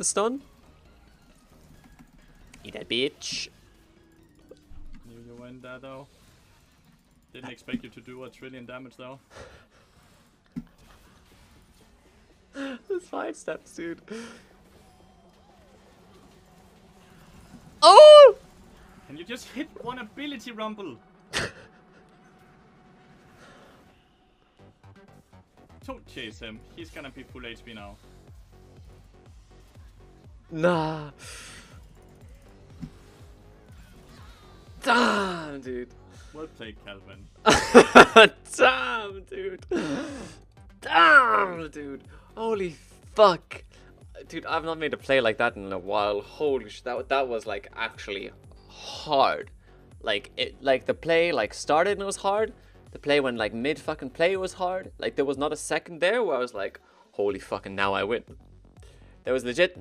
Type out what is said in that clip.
the stun. Eat that, bitch. You go in there, though. Didn't expect you to do 1 trillion damage, though. This five steps, dude. Oh! Can you just hit one ability, Rumble? Don't chase him. He's gonna be full HP now. Nah. Damn, dude. Well played, Calvin. Damn, dude. Damn, dude. Holy fuck. Dude, I've not made a play like that in a while. Holy shit, that was like actually hard. Like the play like started and it was hard. The play when like mid fucking play was hard. Like there was not a second there where I was like, holy fucking now I win. There was legit